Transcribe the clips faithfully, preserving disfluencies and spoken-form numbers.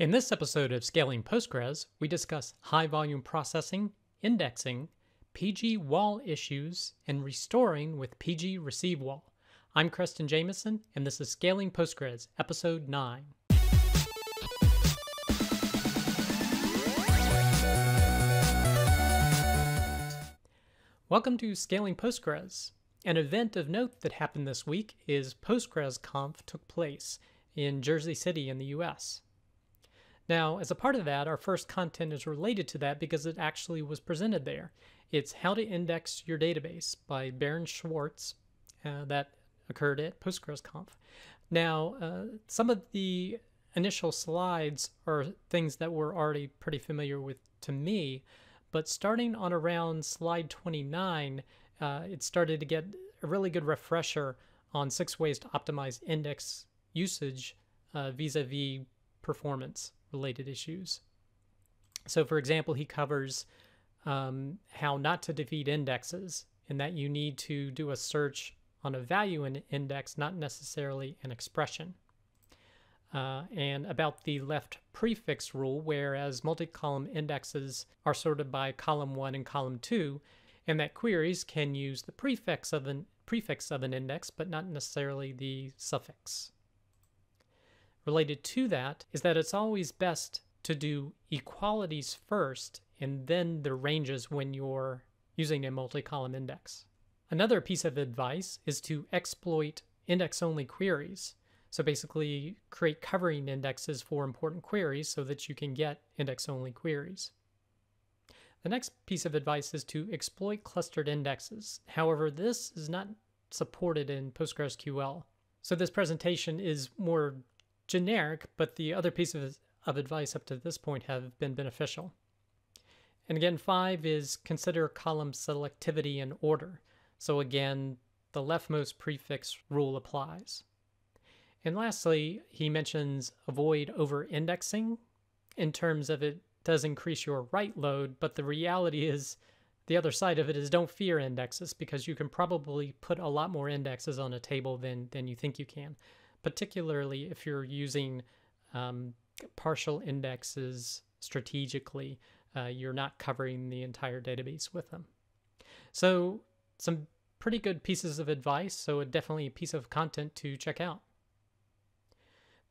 In this episode of Scaling Postgres, we discuss high-volume processing, indexing, pg_wal issues, and restoring with pg_receivewal. I'm Kristen Jameson, and this is Scaling Postgres, Episode nine. Welcome to Scaling Postgres. An event of note that happened this week is PostgresConf took place in Jersey City in the U S. Now, as a part of that, our first content is related to that because it actually was presented there. It's How to Index Your Database by Baron Schwartz. Uh, that occurred at PostgresConf. Now, uh, some of the initial slides are things that we're already pretty familiar with to me, but starting on around slide twenty-nine, uh, it started to get a really good refresher on six ways to optimize index usage uh, vis-a-vis performance related issues. So for example, he covers um, how not to defeat indexes, and that you need to do a search on a value in index, not necessarily an expression. Uh, and about the left prefix rule, whereas multi-column indexes are sorted by column one and column two, and that queries can use the prefix of an, prefix of an index, but not necessarily the suffix. Related to that is that it's always best to do equalities first and then the ranges when you're using a multi-column index. Another piece of advice is to exploit index-only queries. So basically create covering indexes for important queries so that you can get index-only queries. The next piece of advice is to exploit clustered indexes. However, this is not supported in PostgreSQL. So this presentation is more generic, but the other pieces of advice up to this point have been beneficial. And again, five is consider column selectivity and order. So again, the leftmost prefix rule applies. And lastly, he mentions avoid over-indexing in terms of it does increase your write load, but the reality is the other side of it is don't fear indexes because you can probably put a lot more indexes on a table than, than you think you can, particularly if you're using um, partial indexes strategically. Uh, you're not covering the entire database with them. So some pretty good pieces of advice, so definitely a piece of content to check out.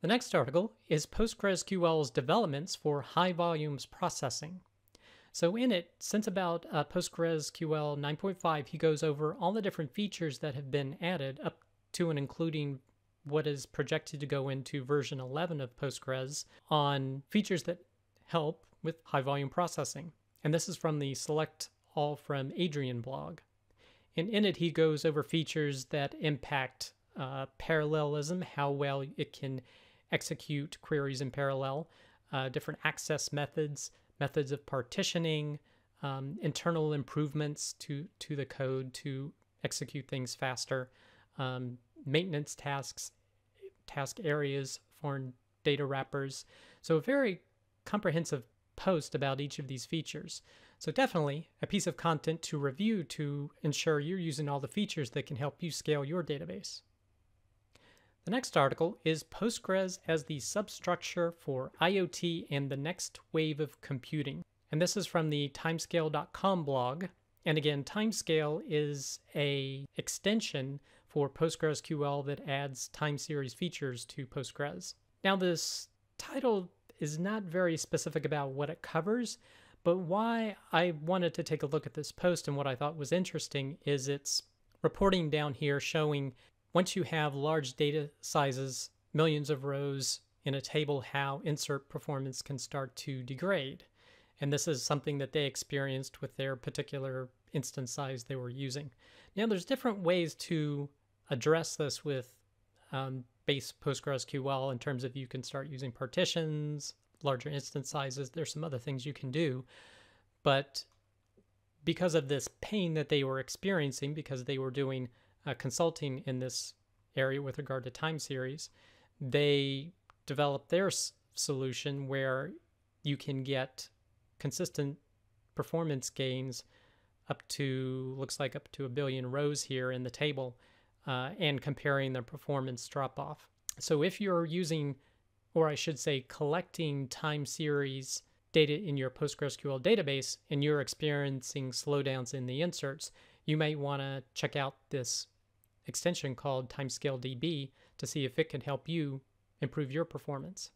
The next article is PostgresQL's developments for high volumes processing. So in it, since about uh, PostgresQL nine point five, he goes over all the different features that have been added up to and including what is projected to go into version eleven of Postgres on features that help with high volume processing. And this is from the Select All from Adrian blog. And in it, he goes over features that impact uh, parallelism, how well it can execute queries in parallel, uh, different access methods, methods of partitioning, um, internal improvements to, to the code to execute things faster, um, maintenance tasks, task areas, foreign data wrappers. So a very comprehensive post about each of these features. So definitely a piece of content to review to ensure you're using all the features that can help you scale your database. The next article is Postgres as the substructure for IoT and the next wave of computing. And this is from the timescale dot com blog. And again, Timescale is an extension for PostgresQL that adds time series features to Postgres. Now this title is not very specific about what it covers, but why I wanted to take a look at this post and what I thought was interesting is it's reporting down here showing once you have large data sizes, millions of rows in a table, how insert performance can start to degrade. And this is something that they experienced with their particular instance size they were using. Now there's different ways to address this with um, base PostgresQL in terms of you can start using partitions, larger instance sizes. There's some other things you can do, but because of this pain that they were experiencing, because they were doing uh, consulting in this area with regard to time series, they developed their s solution where you can get consistent performance gains up to, looks like up to a billion rows here in the table. Uh, and comparing their performance drop-off. So if you're using or I should say collecting time series data in your PostgreSQL database, and you're experiencing slowdowns in the inserts, you might want to check out this extension called TimescaleDB to see if it can help you improve your performance.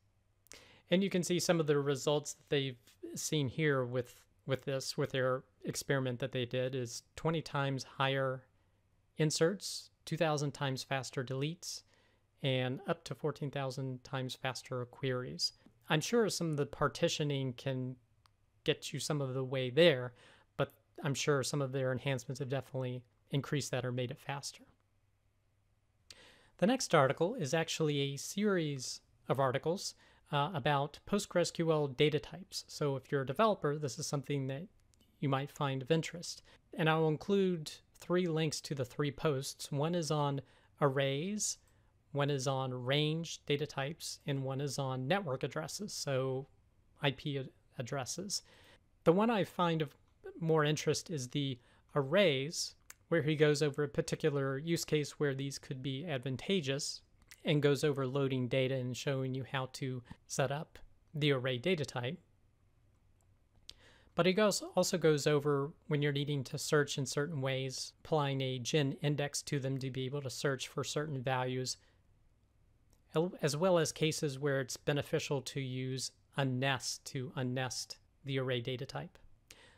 And you can see some of the results that they've seen here with, with this, with their experiment that they did, is twenty times higher inserts, two thousand times faster deletes, and up to fourteen thousand times faster queries. I'm sure some of the partitioning can get you some of the way there, but I'm sure some of their enhancements have definitely increased that or made it faster. The next article is actually a series of articles Uh, about PostgreSQL data types. So if you're a developer, this is something that you might find of interest. And I'll include three links to the three posts. One is on arrays, one is on range data types, and one is on network addresses, so I P addresses. The one I find of more interest is the arrays, where he goes over a particular use case where these could be advantageous, and goes over loading data and showing you how to set up the array data type. But it goes, also goes over when you're needing to search in certain ways, applying a G I N index to them to be able to search for certain values, as well as cases where it's beneficial to use unnest to unnest the array data type.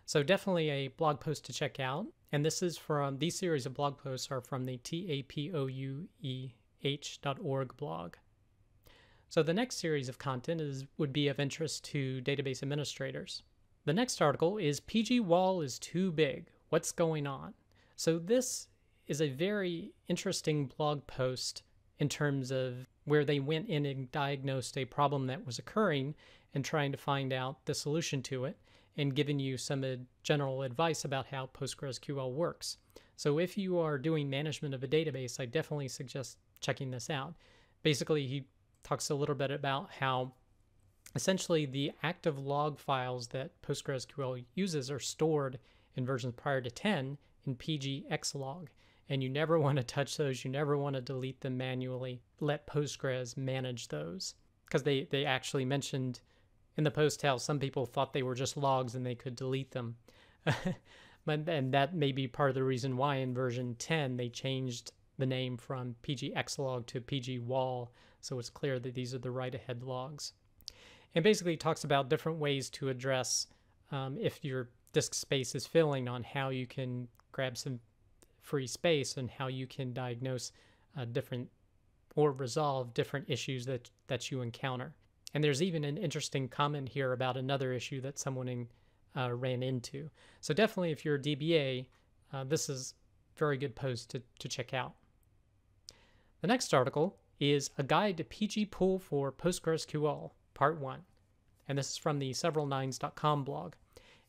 So definitely a blog post to check out. And this is from, these series of blog posts are from the tapoueh dot org blog. So the next series of content is would be of interest to database administrators. The next article is pg_wal is too big. What's going on? So this is a very interesting blog post in terms of where they went in and diagnosed a problem that was occurring and trying to find out the solution to it and giving you some uh, general advice about how PostgreSQL works. So if you are doing management of a database, I definitely suggest checking this out. Basically, he talks a little bit about how essentially the active log files that PostgreSQL uses are stored in versions prior to ten in pg_xlog, and you never want to touch those. You never want to delete them manually. Let Postgres manage those, because they, they actually mentioned in the post how some people thought they were just logs and they could delete them. But, and that may be part of the reason why in version ten they changed the name from pgxlog to pg_wal, so it's clear that these are the write-ahead logs. And basically talks about different ways to address um, if your disk space is filling, on how you can grab some free space and how you can diagnose uh, different or resolve different issues that, that you encounter. And there's even an interesting comment here about another issue that someone in Uh, ran into. So definitely if you're a D B A, uh, this is a very good post to, to check out. The next article is A Guide to Pgpool for PostgreSQL, Part one. And this is from the several nines dot com blog.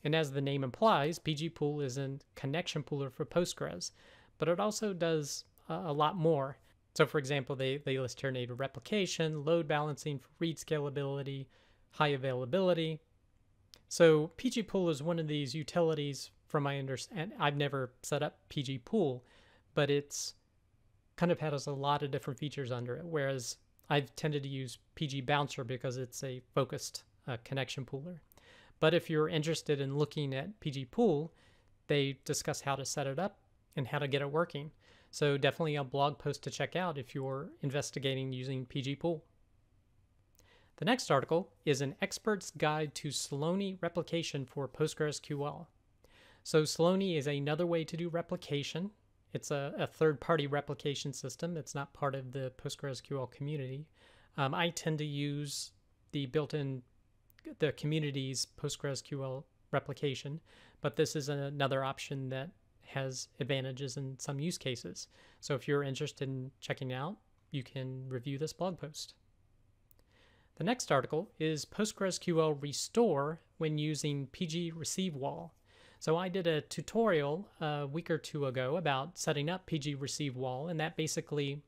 And as the name implies, Pgpool is a connection pooler for Postgres, but it also does uh, a lot more. So for example, they, they list here native replication, load balancing for read scalability, high availability. So Pgpool is one of these utilities from my understanding. I've never set up Pgpool, but it's kind of had us a lot of different features under it, whereas I've tended to use P G Bouncer because it's a focused uh, connection pooler. But if you're interested in looking at Pgpool, they discuss how to set it up and how to get it working. So definitely a blog post to check out if you're investigating using Pgpool. The next article is an expert's guide to Slony replication for PostgreSQL. So Slony is another way to do replication. It's a, a third-party replication system. It's not part of the PostgreSQL community. Um, I tend to use the built-in, the community's PostgreSQL replication, but this is another option that has advantages in some use cases. So if you're interested in checking out, you can review this blog post. The next article is PostgreSQL Restore when using pg_receivewal. So I did a tutorial a week or two ago about setting up pg_receivewal, and that basically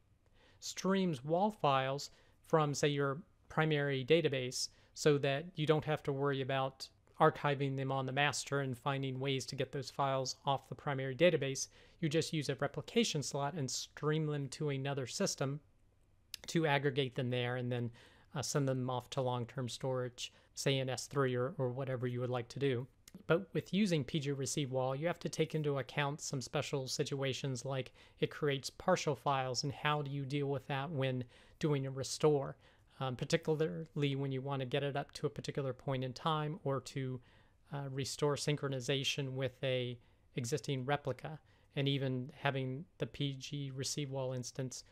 streams wal files from, say, your primary database so that you don't have to worry about archiving them on the master and finding ways to get those files off the primary database. You just use a replication slot and stream them to another system to aggregate them there, and then uh, send them off to long-term storage, say in S three or, or whatever you would like to do. But with using pg_receivewal, you have to take into account some special situations, like it creates partial files, and how do you deal with that when doing a restore, um, particularly when you want to get it up to a particular point in time, or to uh, restore synchronization with a existing replica, and even having the pg_receivewal instance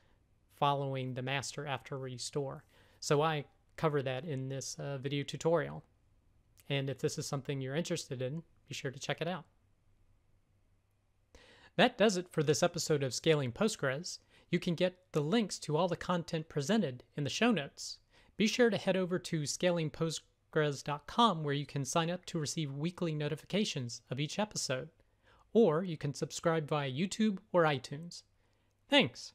following the master after restore. So I cover that in this uh, video tutorial. And if this is something you're interested in, be sure to check it out. That does it for this episode of Scaling Postgres. You can get the links to all the content presented in the show notes. Be sure to head over to scaling postgres dot com, where you can sign up to receive weekly notifications of each episode, or you can subscribe via YouTube or iTunes. Thanks!